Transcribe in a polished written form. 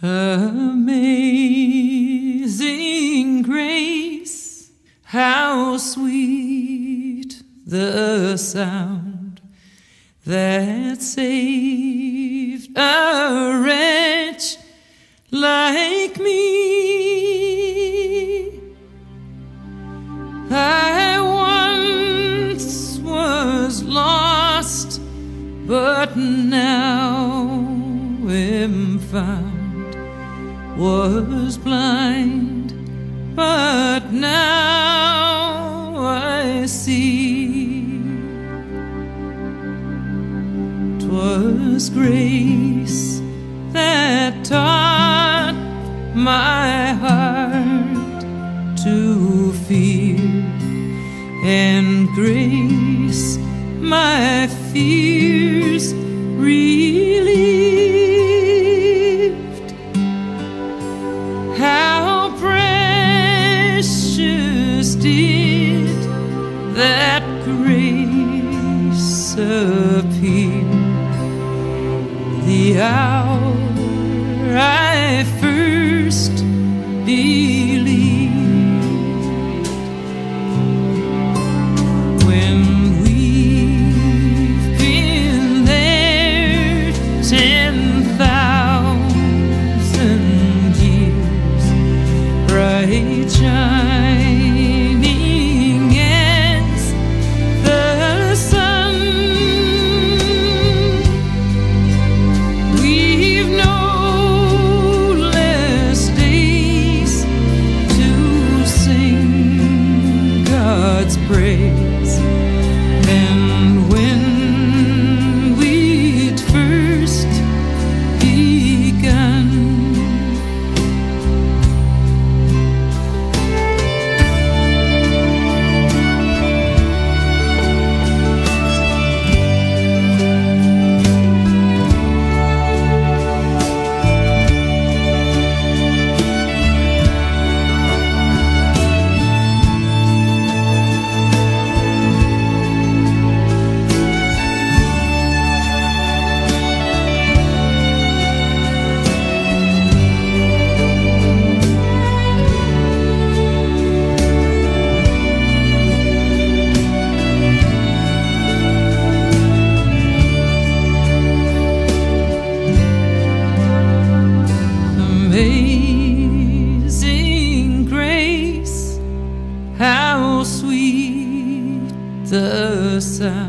Amazing grace, how sweet the sound that saved a wretch like me. I once was lost, but now am found. Was blind, but now I see. 'Twas grace that taught my heart to fear, and grace my fears relieved. Did that grace appear the hour I first believed? When we've been there 10,000 years, bright shine. Praise. And when we'd first begun, amazing grace, how sweet the sound